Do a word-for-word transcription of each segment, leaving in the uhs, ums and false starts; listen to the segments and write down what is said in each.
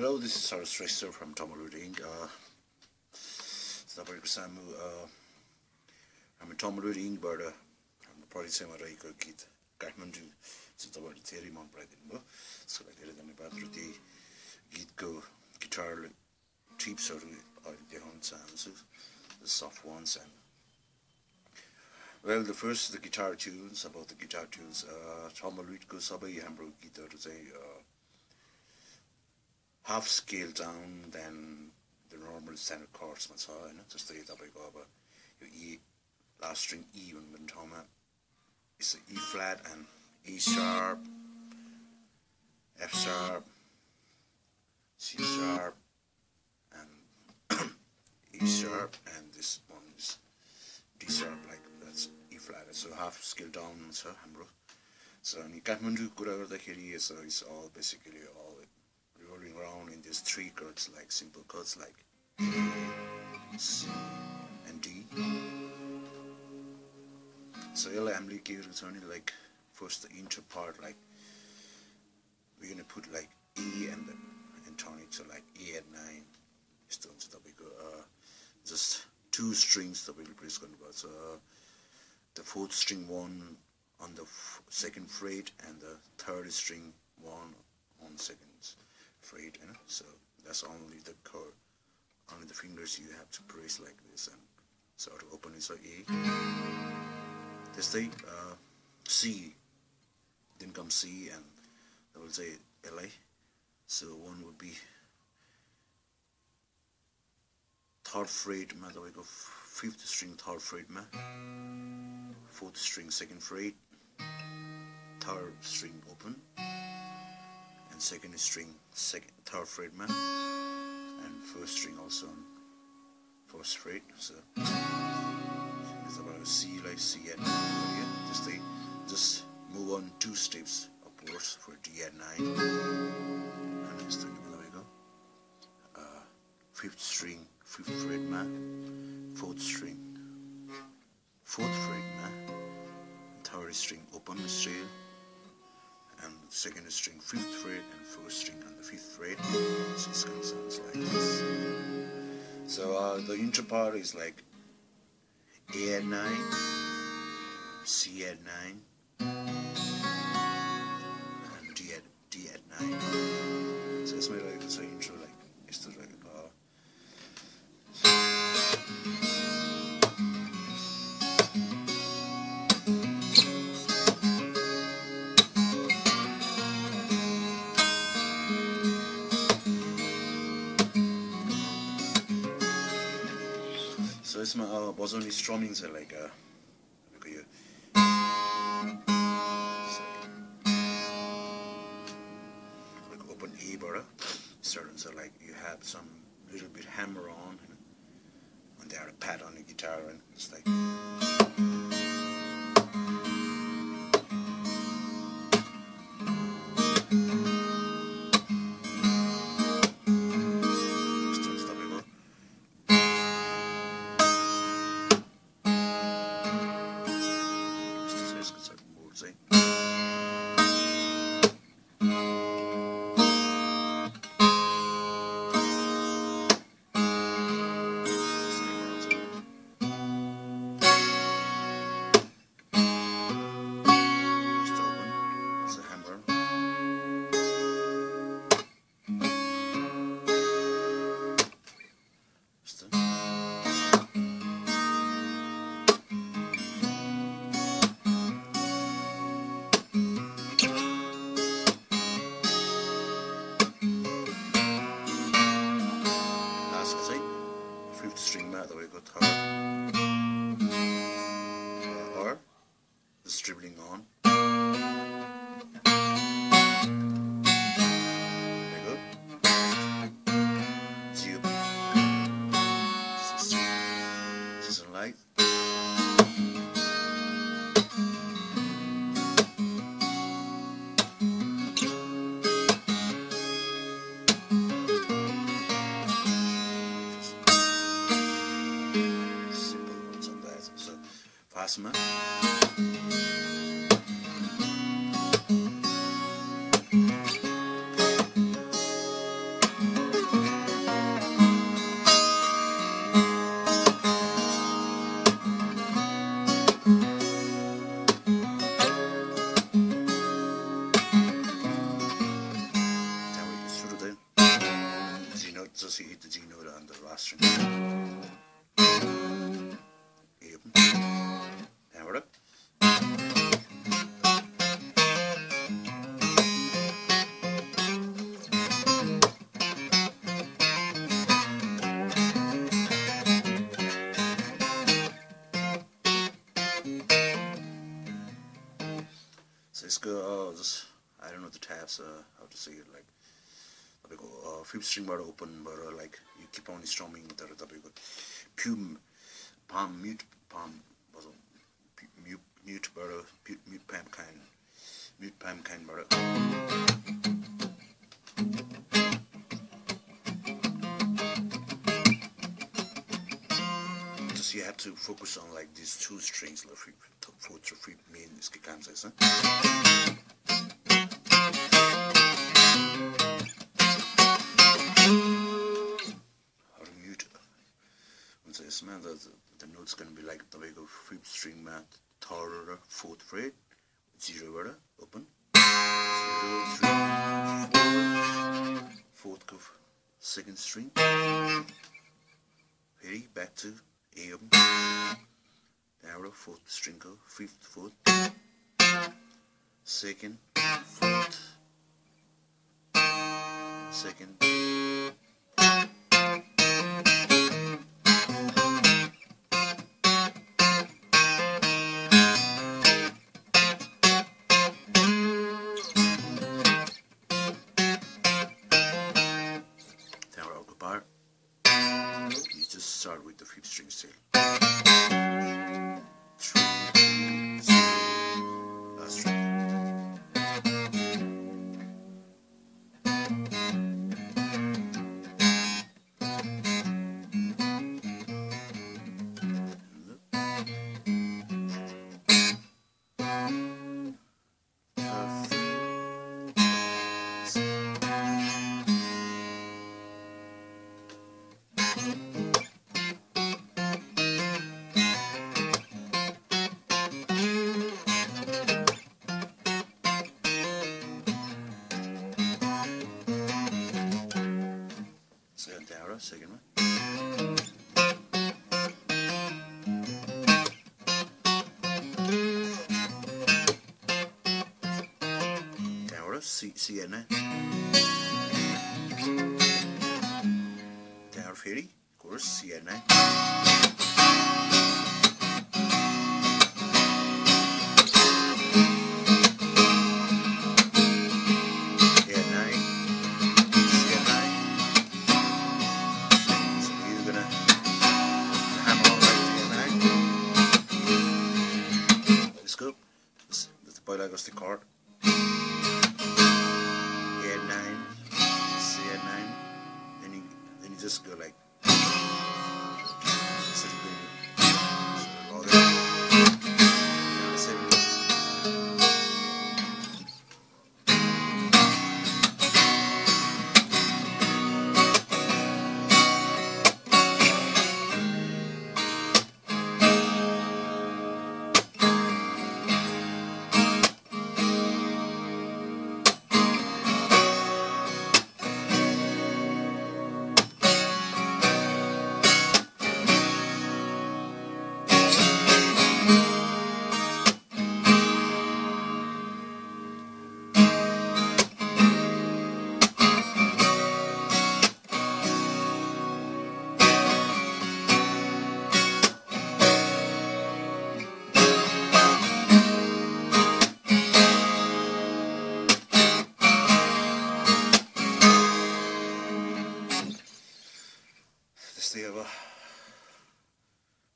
Hello, this is Cyrus Richter from Tomalu Incorporated. Uh, I'm a Tomalu Incorporated, but I'm a police officer in Kathmandu. So, I'm a theory man. So, I'm a guitar tips or the soft ones. And well, the first the guitar tunes about the guitar tunes. Tomalu ko sabai hamro guitar uh half scale down than the normal standard chords. That's how I know. Just the go about your E last string E when we're talking about it's E flat and E sharp, F sharp, C sharp, and E sharp, and this one is D sharp. Like that's E flat. So half scale down. So hamro. So in Kathmandu kura garda kheri so it's all basically all. Rolling around in these three chords, like simple chords like C and D. So yellow I'm only like first the intro part, like we're gonna put like E and the and tonic, so like E at nine. Uh, just two strings that we will press on. So uh, the fourth string one on the f second fret and the third string one on second fret, you know? So that's only the chord, only the fingers you have to press like this, and so to open is so A. This thing uh, C, then comes C, and I will say L A. So one would be third fret, ma the way go fifth string third fret, ma fourth string second fret, third string open. Second string, second, third fret man, and first string also on first fret. So it's about C like C at nine. Just they just move on two steps upwards for D at nine. And it's there we go. Uh, fifth string, fifth fret man, fourth string, fourth fret man, third string open string. And second string, fifth fret, and first string on the fifth fret. So it kind of sounds like this. So uh, the intro part is like A at nine, C at nine, and D at D at nine. So it's made like this intro, like it's the like uh, so it's my uh, bosonic strummings are like uh, look at you. So, like open E bar, certain so like you have some little bit hammer on, you know, and they are a pad on the guitar, and it's like. Dribbling on. There you go. Tube. System. System light. Simple ones on that. So, Fasma. zasíhíte dínou rán the last string. Eben. Hammer it. So it's good. Oh, this, I don't know the tabs, uh, how to say it, like. Uh, fifth string bar open, but uh, like you keep on strumming. There, that we go. Pum, palm mute, palm, mute, mute, but mute, mute, palm kind, mute, palm kind, but. Just you have to focus on like these two strings, like four to three main skill concepts. Man, the, the notes can be like the way of fifth string math, third, fourth fret, zero order, open, zero, three, four, fourth of second string, very back to A M, narrow fourth string, fifth, fourth, second, fourth, second. Start with the fifth string scale. Three, two, last string. Five, second one. Down C C and down ferry, of course, C and the chord A nine, C nine, then you, then you just go like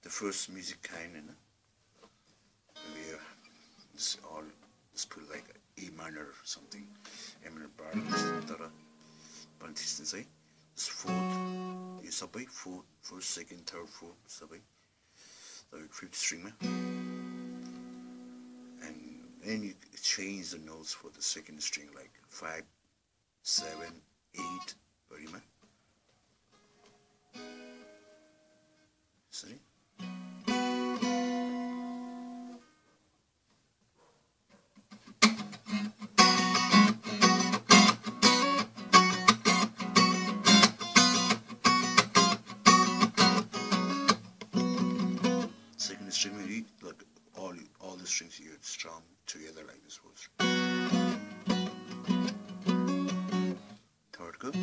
the first music kind, you know, where it's all it's put like A minor or something, A minor bar, but this is a fourth, is up a fourth, first, second, third, fourth, sub a, the fifth string, and then you change the notes for the second string like five, seven, eight, very much. Sorry. strung together like this was. Third good.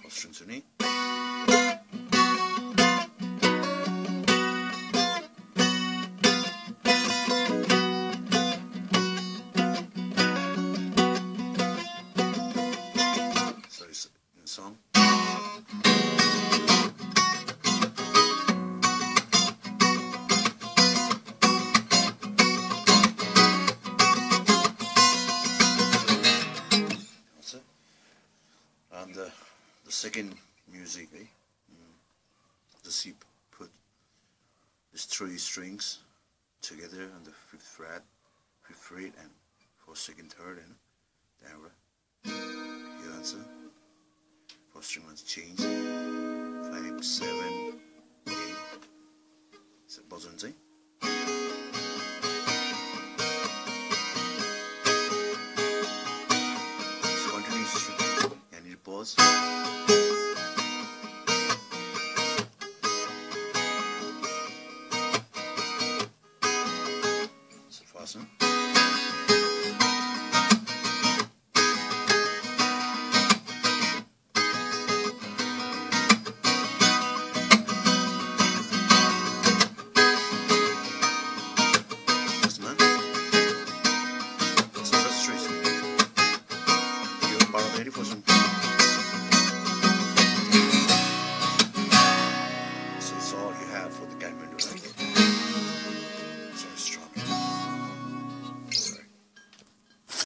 First string to knee. Song. That's it. And uh, the second music, eh? The sheep put these three strings together on the fifth fret, fifth fret, and for second, third, and then here that's it. First string wants to change. Five, seven, eight. It's a buzzer, see? It's continuous. I need to pause. So fasten.